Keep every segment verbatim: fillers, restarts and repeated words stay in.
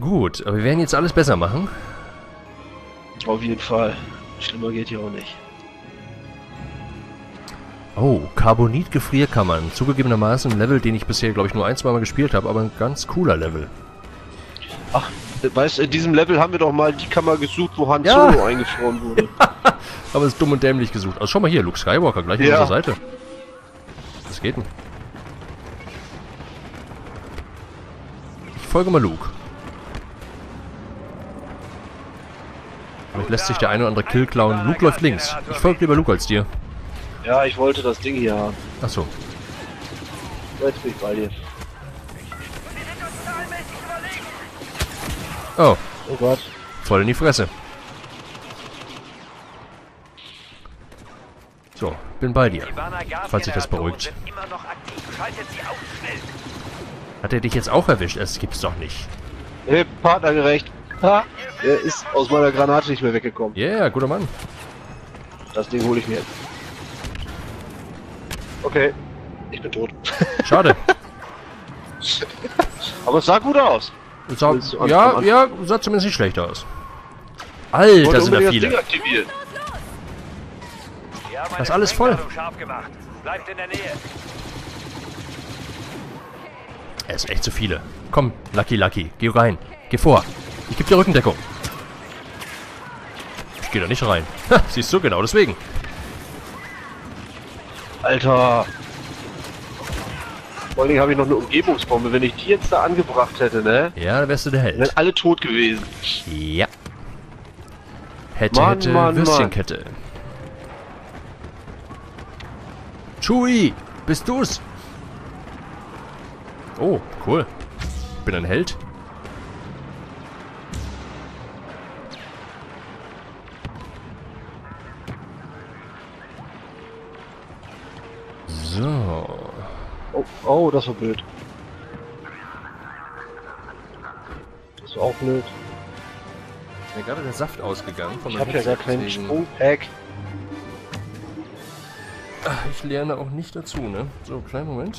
Gut, aber wir werden jetzt alles besser machen. Auf jeden Fall. Schlimmer geht hier auch nicht. Oh, Carbonit-Gefrierkammern. Zugegebenermaßen ein Level, den ich bisher, glaube ich, nur ein, zwei Mal gespielt habe, aber ein ganz cooler Level. Ach, weißt du, in diesem Level haben wir doch mal die Kammer gesucht, wo Han ja. Solo eingefroren wurde. Aber es ist dumm und dämlich gesucht. Also schau mal hier, Luke Skywalker, gleich ja. auf unserer Seite. Was geht denn? Ich folge mal Luke. Vielleicht lässt sich der eine oder andere Kill klauen. Luke läuft links. Ich folge lieber Luke als dir. Ja, ich wollte das Ding hier haben. Achso. Jetzt bin ich bei dir. Oh. Oh Gott. Voll in die Fresse. So, bin bei dir. Falls sich das beruhigt. Hat er dich jetzt auch erwischt? Es gibt's doch nicht. Hey, partnergerecht. Ha! Er ist aus meiner Granate nicht mehr weggekommen. Ja, yeah, guter Mann. Das Ding hole ich mir jetzt. Okay, ich bin tot. Schade. Aber es sah gut aus. Es sah, ja, ja, sah zumindest nicht schlecht aus. Alter, sind da viele. Das ist alles voll. Es sind echt zu viele. Komm, Lucky Lucky, geh rein. Geh vor. Ich gebe dir Rückendeckung. Ich gehe da nicht rein. Ha, siehst du, genau deswegen. Alter. Vor allem habe ich noch eine Umgebungsbombe. Wenn ich die jetzt da angebracht hätte, ne? Ja, dann wärst du der Held. Wären alle tot gewesen. Ja. Hätte, Mann, hätte, Mann, Würstchenkette. Mann. Chewie, bist du's? Oh, cool. Ich bin ein Held. So. Oh, oh, das war blöd. Das war auch blöd. Ist mir gerade der Saft ausgegangen. Von ich hab ja gar keinen Sprungpack. Ach, ich lerne auch nicht dazu, ne? So, kleinen Moment.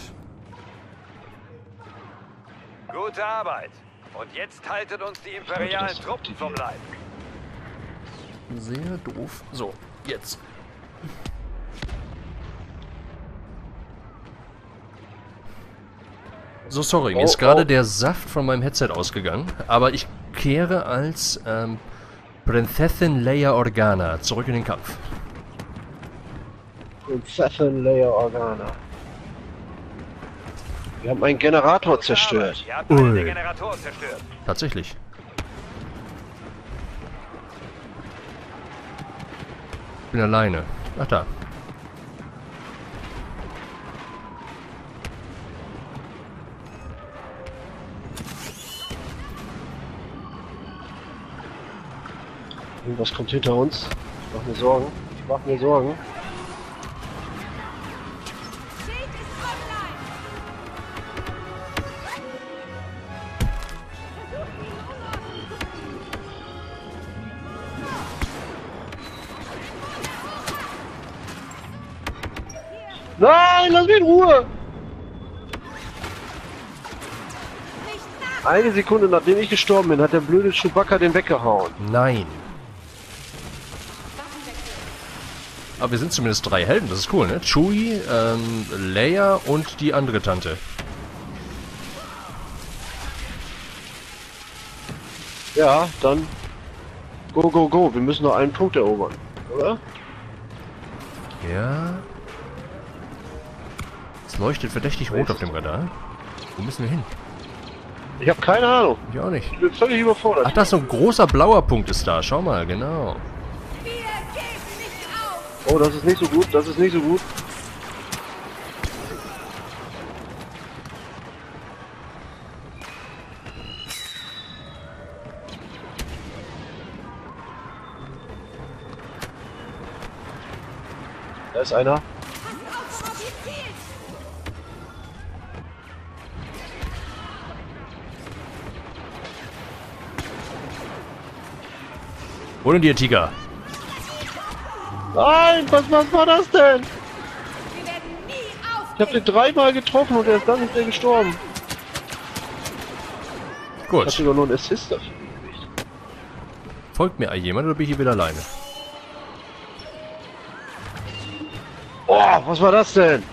Gute Arbeit. Und jetzt haltet uns die imperialen Truppen vom Leib. Sehr doof. So, jetzt. So, sorry, mir oh, ist gerade oh. der Saft von meinem Headset ausgegangen, aber ich kehre als ähm, Prinzessin Leia Organa zurück in den Kampf. Prinzessin Leia Organa. Wir haben einen Generator zerstört. Ui. Tatsächlich. Ich bin alleine. Ach da. Was kommt hinter uns? Ich mach mir Sorgen. Ich mach mir Sorgen. Nein, lass mich in Ruhe! Eine Sekunde nachdem ich gestorben bin, hat der blöde Chewbacca den weggehauen. Nein. Aber wir sind zumindest drei Helden, das ist cool, ne? Chewie, ähm, Leia und die andere Tante. Ja, dann... Go, go, go, wir müssen noch einen Punkt erobern, oder? Ja... Es leuchtet verdächtig rot auf dem Radar. Wo müssen wir hin? Ich habe keine Ahnung. Ich auch nicht. Ich bin völlig überfordert. Ach, da ist so ein großer blauer Punkt ist da, schau mal, genau. Oh, das ist nicht so gut, das ist nicht so gut. Da ist einer. Hol ihn dir, Tiger. Nein, was, was war das denn? Ich hab den dreimal getroffen und erst dann ist er gestorben. Gut. Ich hab sogar nur einen Assist dafür gekriegt. Folgt mir jemand oder bin ich hier wieder alleine? Oh, was war das denn?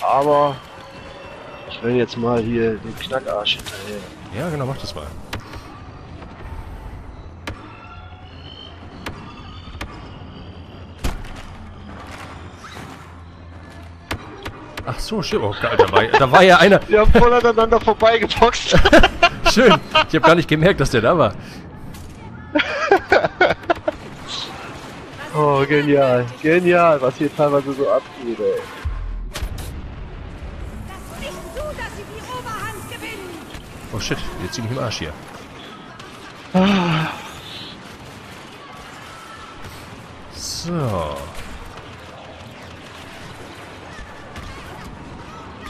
Aber ich will jetzt mal hier den Knackarsch hinterher. Ja, genau, mach das mal. Ach so, schön. Oh, Alter, da war, da war ja einer. Wir haben voll aneinander vorbeigeboxt. Schön. Ich habe gar nicht gemerkt, dass der da war. Oh, genial. Genial, was hier teilweise so abgeht, ey. Oh shit, jetzt zieh mich im Arsch hier. So.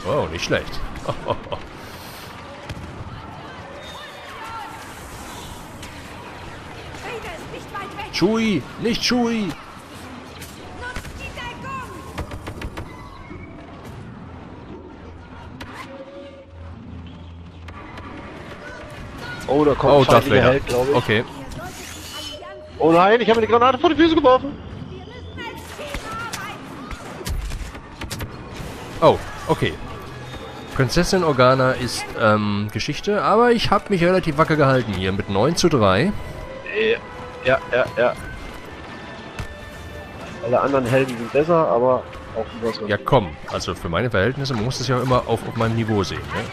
Oh, nicht schlecht. Oh, oh, oh. Chewie, nicht Chewie! Oh, da kommt oh, ein Held, glaube ich. Okay. Oh nein, ich habe eine Granate vor die Füße geworfen. Oh, okay. Prinzessin Organa ist ähm, Geschichte, aber ich habe mich relativ wacker gehalten hier mit neun zu drei. Ja, ja, ja, ja. Alle anderen Helden sind besser, aber auch was. Ja, komm, also für meine Verhältnisse, man muss das ja immer auf, auf meinem Niveau sehen. Ne?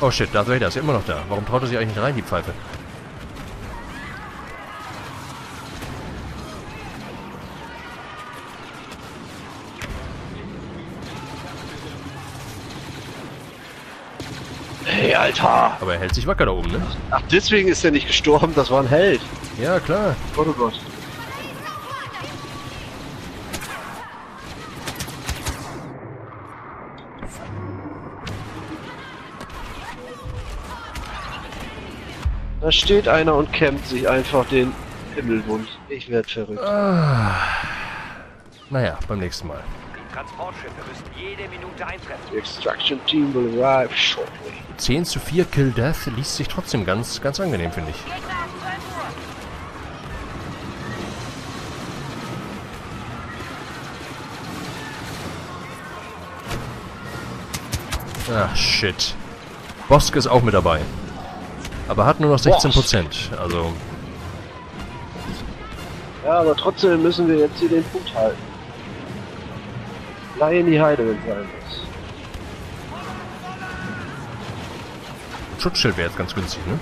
Oh shit, Darth Vader ist ja immer noch da. Warum traut er sich eigentlich nicht rein, die Pfeife? Hey, Alter! Aber er hält sich wacker da oben, ne? Ach, deswegen ist er nicht gestorben, das war ein Held. Ja, klar. Oh Gott. Da steht einer und kämmt sich einfach den Himmelbund. Ich werde verrückt. Ah, naja, beim nächsten Mal. Transportschiffe müssen jede Minute eintreffen. The extraction team will arrive shortly. zehn zu vier Kill Death liest sich trotzdem ganz, ganz angenehm, finde ich. Ach, shit. Bosk ist auch mit dabei. Aber hat nur noch sechzehn Prozent, also... Ja, aber trotzdem müssen wir jetzt hier den Punkt halten. Leihen in die Heide, wenn es sein muss. Ein Schutzschild wäre jetzt ganz günstig, ne?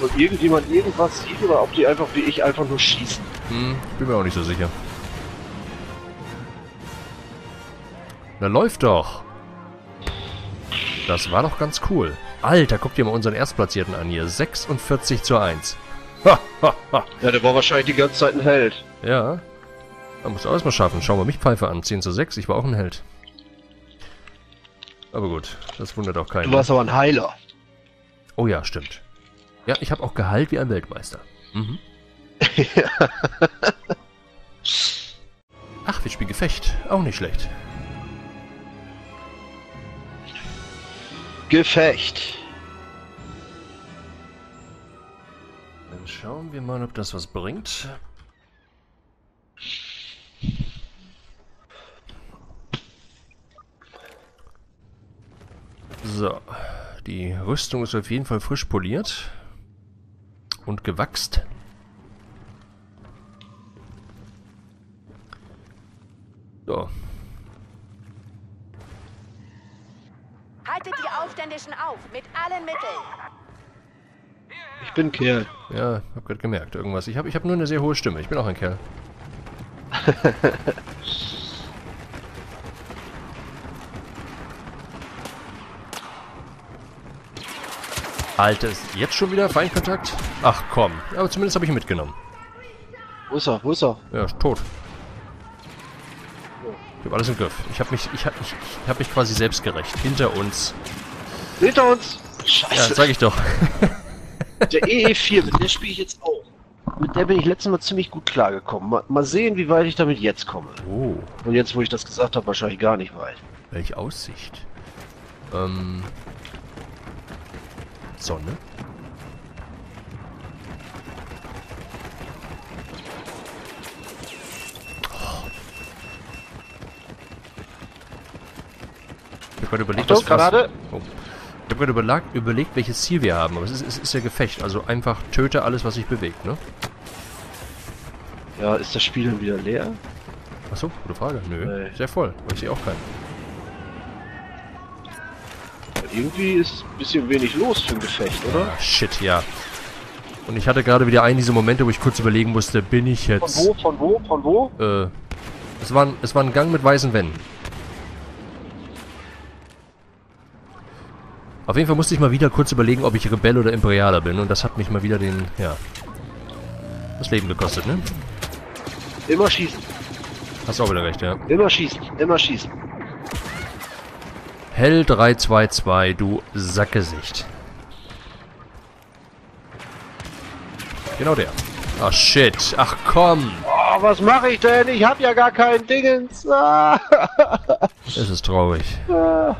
Und irgendjemand irgendwas sieht oder ob die einfach wie ich einfach nur schießen. Hm, bin mir auch nicht so sicher. Na läuft doch. Das war doch ganz cool. Alter, guck dir mal unseren Erstplatzierten an hier. sechsundvierzig zu eins. Ha, ha, ha. Ja, der war wahrscheinlich die ganze Zeit ein Held. Ja. Da musst du alles mal schaffen. Schau mal mich Pfeife an. zehn zu sechs, ich war auch ein Held. Aber gut, das wundert auch keinen. Du warst aber ein Heiler. Oh ja, stimmt. Ja, ich habe auch geheilt wie ein Weltmeister. Mhm. Ach, wir spielen Gefecht. Auch nicht schlecht. Gefecht. Dann schauen wir mal, ob das was bringt. So. Die Rüstung ist auf jeden Fall frisch poliert. Und gewachst. So. Haltet die Aufständischen auf, mit allen Mitteln. Ich bin Kerl. Ja, hab grad gemerkt, irgendwas. Ich hab, ich hab nur eine sehr hohe Stimme, ich bin auch ein Kerl. Halt es. Jetzt schon wieder Feindkontakt? Ach komm. Aber zumindest habe ich ihn mitgenommen. Wo ist er? Wo ist er? Ja, ist tot. Ich habe alles im Griff. Ich habe mich, ich hab, ich, ich hab mich quasi selbst gerecht. Hinter uns. Hinter uns! Scheiße. Ja, sag ich doch. Der E E vier, mit der spiele ich jetzt auch. Mit der bin ich letztes Mal ziemlich gut klargekommen. Mal, mal sehen, wie weit ich damit jetzt komme. Oh. Und jetzt, wo ich das gesagt habe, wahrscheinlich gar nicht weit. Welche Aussicht? Ähm... Sonne? Ich habe gerade überlegt, Achtung, was gerade. Oh. Ich habe gerade überlegt, überlegt, welches Ziel wir haben. Aber es ist, es ist ja Gefecht. Also einfach töte alles, was sich bewegt, ne? Ja, ist das Spiel dann wieder leer? Achso, gute Frage. Nö. Nee. Sehr voll. Ich sehe auch keinen. Ja, irgendwie ist ein bisschen wenig los für ein Gefecht, oder? Ah, shit, ja. Und ich hatte gerade wieder einen dieser Momente, wo ich kurz überlegen musste, bin ich jetzt. Von wo? Von wo? Von wo? Äh. Es war ein, es war ein Gang mit weißen Wänden. Auf jeden Fall musste ich mal wieder kurz überlegen, ob ich Rebell oder Imperialer bin. Und das hat mich mal wieder den, ja, das Leben gekostet, ne? Immer schießen. Hast du auch wieder recht, ja. Immer schießen, immer schießen. L drei zwei zwei, du Sackgesicht. Genau der. Ah, shit. Ach, komm. Oh, was mache ich denn? Ich hab ja gar keinen Dingens. Ah. Das ist traurig. Ah.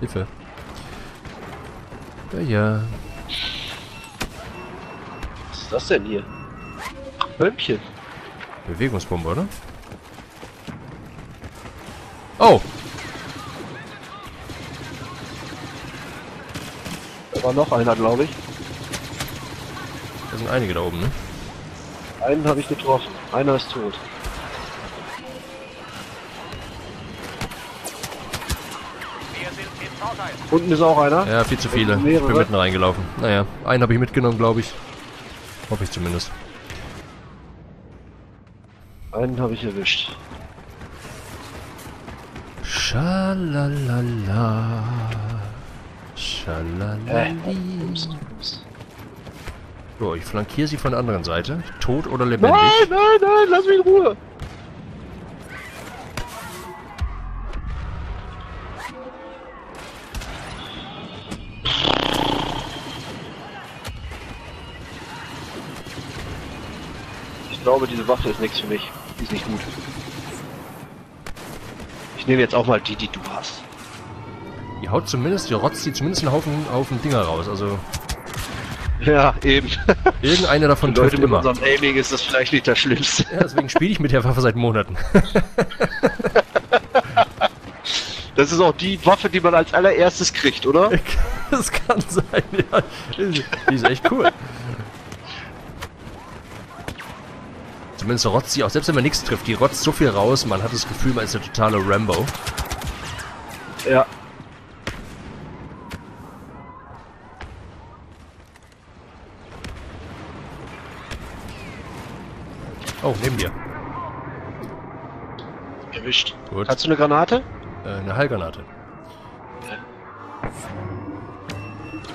Hilfe. Ja, ja. Was ist das denn hier? Bömmchen. Bewegungsbombe, oder? Oh! Da war noch einer, glaube ich. Da sind einige da oben, ne? Einen habe ich getroffen. Einer ist tot. Unten ist auch einer. Ja, viel zu viele. Ich bin mitten reingelaufen. Naja, einen habe ich mitgenommen, glaube ich. Hoffe ich zumindest. Einen habe ich erwischt. Schalalala. Schalalali. So, ich flankiere sie von der anderen Seite. Tot oder lebendig? Nein, nein, nein, lass mich in Ruhe. Ich glaube, diese Waffe ist nichts für mich. Die ist nicht gut. Ich nehme jetzt auch mal die, die du hast. Die haut zumindest, die rotzt die zumindest einen Haufen, Haufen Dinger raus, also... Ja, eben. Irgendeine davon trifft Leute, immer. Mit unserem Aiming ist das vielleicht nicht das Schlimmste. Ja, deswegen spiele ich mit der Waffe seit Monaten. Das ist auch die Waffe, die man als allererstes kriegt, oder? Das kann sein, ja. Die ist echt cool. Zumindest rotzt sie auch, selbst wenn man nichts trifft, die rotzt so viel raus, man hat das Gefühl, man ist der totale Rambo. Ja. Oh, neben dir. Erwischt. Gut. Hast du eine Granate? Äh, eine Heilgranate. Ja.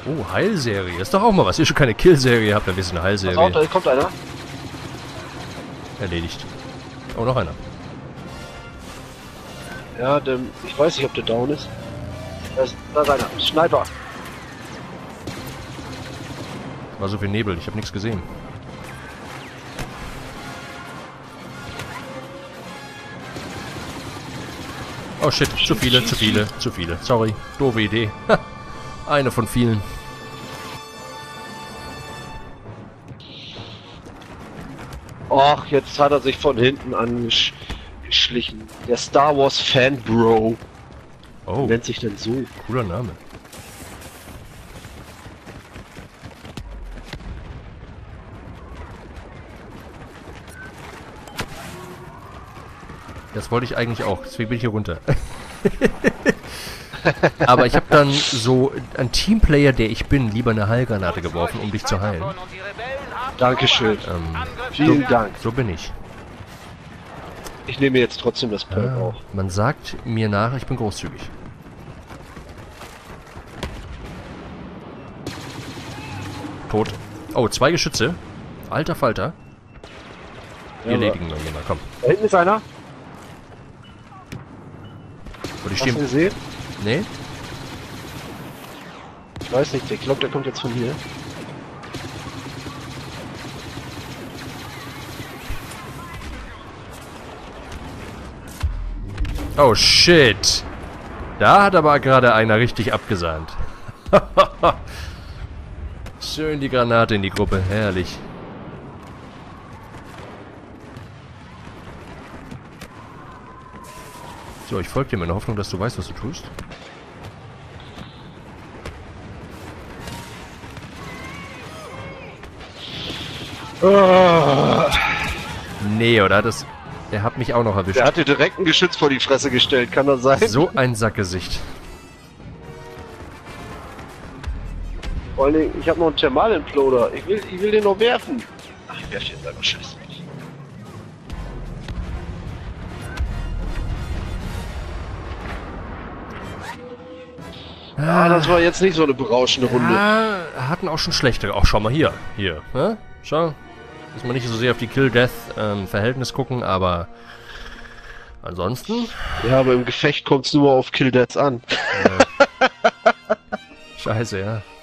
Oh, Heilserie. Ist doch auch mal was. Ihr schon keine Killserie habt, dann ist es eine Heilserie. Pass auf, da kommt einer. Erledigt. Oh, noch einer. Ja, der, ich weiß nicht, ob der down ist. Da ist, da ist einer. Sniper. War so viel Nebel, ich habe nichts gesehen. Oh shit, zu viele, zu viele, zu viele. Sorry, doofe Idee. Ha, eine von vielen. Och, jetzt hat er sich von hinten angeschlichen. Der Star Wars Fan Bro. Oh. Nennt sich denn so? Cooler Name. Das wollte ich eigentlich auch, deswegen bin ich hier runter. Aber ich habe dann so ein Teamplayer, der ich bin, lieber eine Heilgranate geworfen, um dich zu heilen. Dankeschön. Ähm, Vielen so, Dank. So bin ich. Ich nehme jetzt trotzdem das Perk ah, auf. Man sagt mir nach, ich bin großzügig. tot. Oh, zwei Geschütze. Alter Falter. Wir ja, erledigen dann jeder, komm. Da hinten ist einer. Und ich stehe. Hast du gesehen? Nee. Ich weiß nicht, ich glaube, der kommt jetzt von hier. Oh shit. Da hat aber gerade einer richtig abgesahnt. Schön die Granate in die Gruppe, herrlich. So, ich folge dir mit der Hoffnung, dass du weißt, was du tust. Oh. Nee, oder? Das, der hat mich auch noch erwischt. Der hat dir direkt ein Geschütz vor die Fresse gestellt, kann das sein? So ein Sackgesicht. Vor allem, ich habe noch einen Thermalimploder. Ich will, ich will den noch werfen. Ach, ich werf jetzt einfach Scheiße. Ah, das war jetzt nicht so eine berauschende Runde. Ja, hatten auch schon schlechte. Auch schau mal hier. Hier. Ne? Schau. Muss man nicht so sehr auf die Kill-Death-Verhältnis ähm, gucken, aber ansonsten. Ja, aber im Gefecht kommt es nur auf Kill-Deaths an. Ja. Scheiße, ja.